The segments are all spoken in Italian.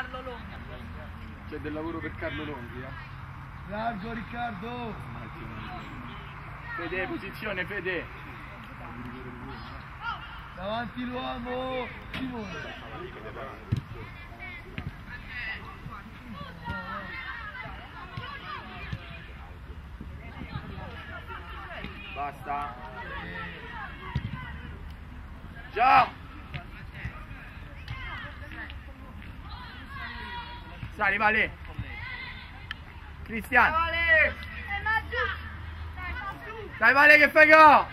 Carlo Longhi. C'è del lavoro per Carlo Longhi, eh? Largo Riccardo! Fede, posizione, Fede! Davanti l'uomo! Simone! Basta. Già. Sali, vale. Cristiano. Dai, vale che fai gol.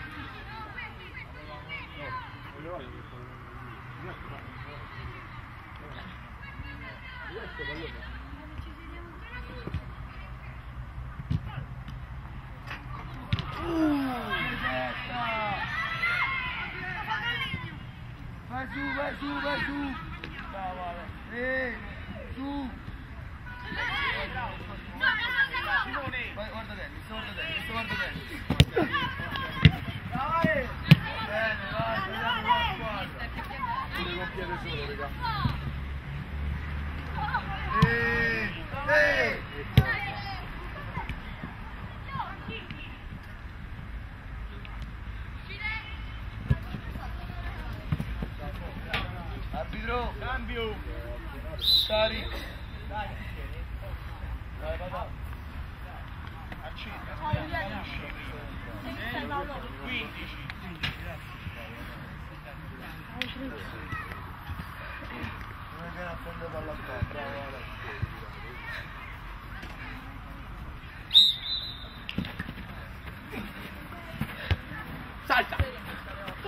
Salta!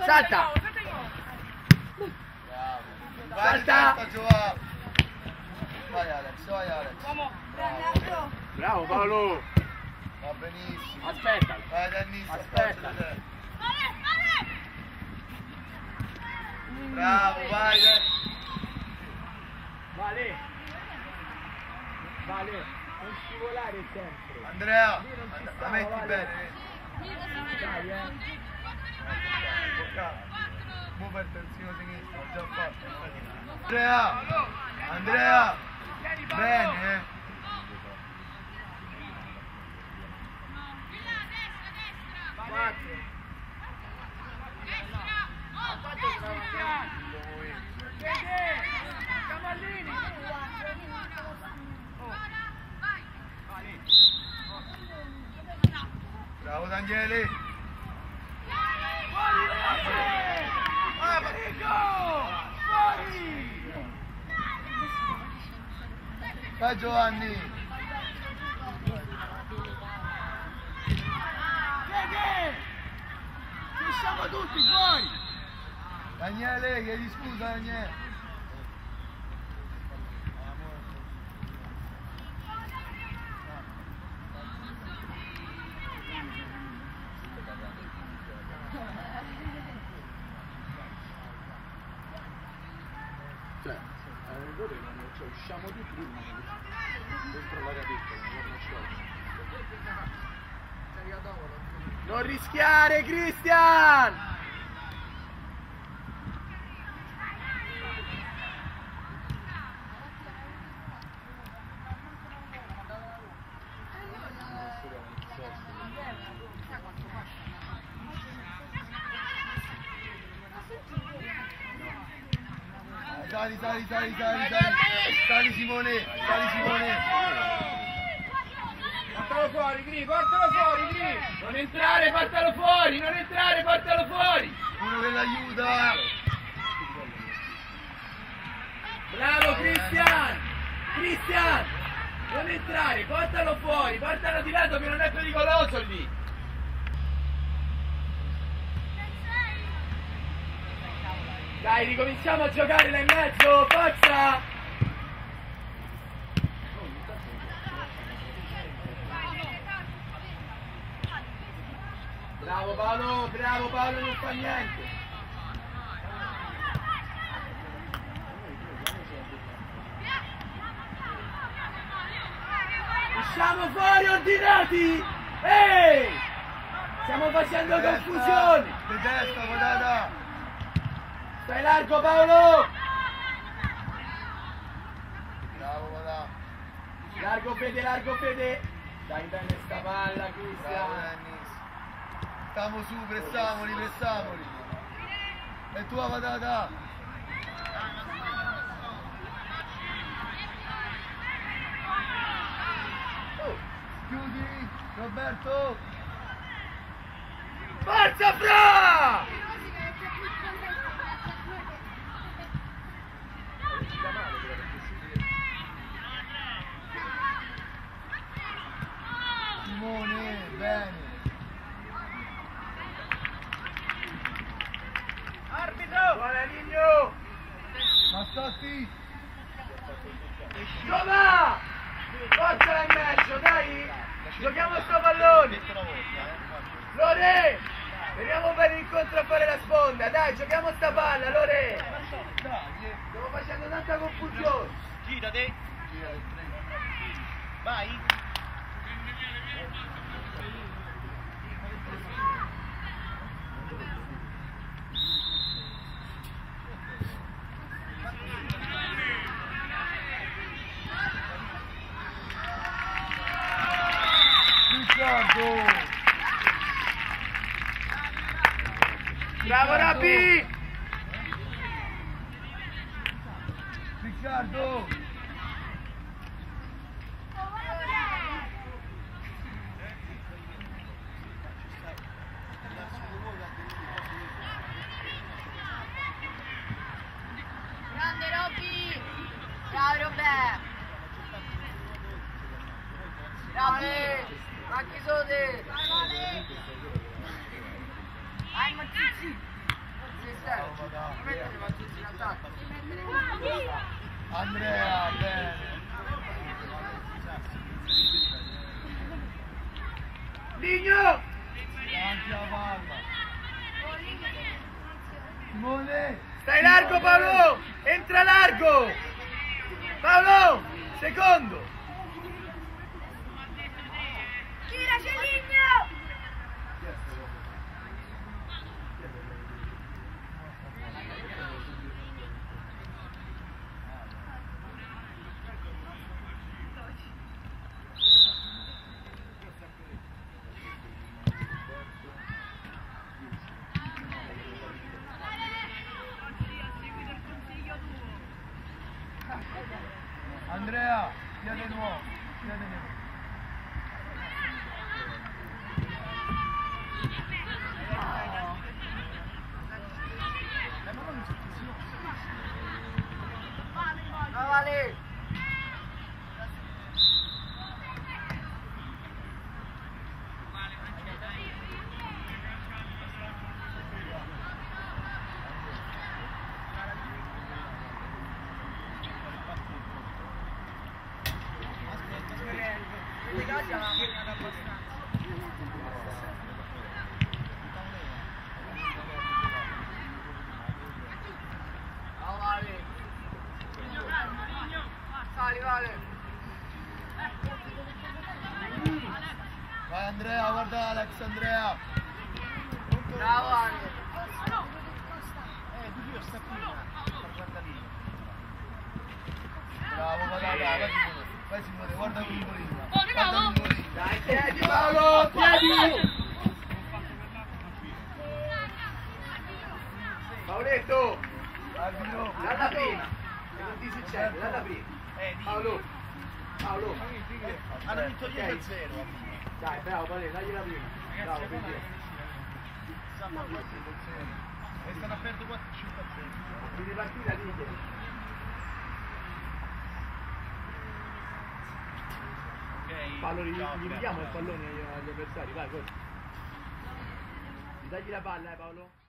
Salta! Vai Alex, vai Alex. Bravo, bravo Paolo! Va benissimo. Aspetta! Vai Dannissimo! Aspetta! Bravo, vai! Vale! Vale! Non scivolare sempre! Andrea! La metti bene! Dai, muove per il terzino sinistro, già fatto. Andrea! Andrea! Bene! Bravo Daniele! Vai Giovanni! Che? Ci siamo tutti fuori! Daniele, chiedi scusa Daniele! Cioè, cioè usciamo tutti dentro l'area piccola, non rischiare Cristian! Sali Simone, sali Simone. Portalo fuori, Gri, portalo fuori, Gri. Non entrare, portalo fuori, non entrare, portalo fuori. Uno che l'aiuta. Bravo Cristian, Cristian. Non entrare, portalo fuori, portalo di lato che non è pericoloso lì. Dai, ricominciamo a giocare là in mezzo, forza! Bravo Paolo, non fa niente! Usciamo fuori ordinati! Ehi! Stiamo facendo confusione! Di testa, guardata! Stai largo Paolo! Largo Fede, dai bene sta palla Cristian. Stiamo su, pressamoli, pressamoli. E tua patata. Chiudi, Roberto. Forza Fra! Simone, bene. Arbitro! Buona Ligno! Massotti! Giova! Forza la mezzo, dai! Giochiamo sto pallone! Lore! Veniamo per l'incontro a fare la sponda, dai, giochiamo sta palla, Lore! Stiamo facendo tanta confusione! Girate! Vai! Bravo Rapi! Riccardo! Grande Robby! Ciao Robè! Rapi! Ma chi sono te? Vai Mazzuzzi! Sei Sergio, non mettere Mazzuzzi in attacco! Andrea, bene! Ligno! Davanti alla palla! Simone! Stai largo Paolo! Entra largo! Paolo! Secondo! Tiraci Ligno! Andrea, tieni nuovo, tieni nuovo. Vai Andrea, guarda Alex, Andrea. Bravo Alex. Dio sta qui. Guarda lì. Bravo, vai Simone, guarda qui Simone. Dai, piedi Paolo, piedi. Paoletto. L'altra prima. E non ti succede, l'altra prima. Paolo, hanno vinto 10-0. Dai, bravo Paolo, dagli la prima. Bravo, quindi. E stanno aperto 4-5 a 0. Quindi partita libera. Paolo, ridiamo il pallone agli avversari, vai, forza. Dagli la palla, Paolo.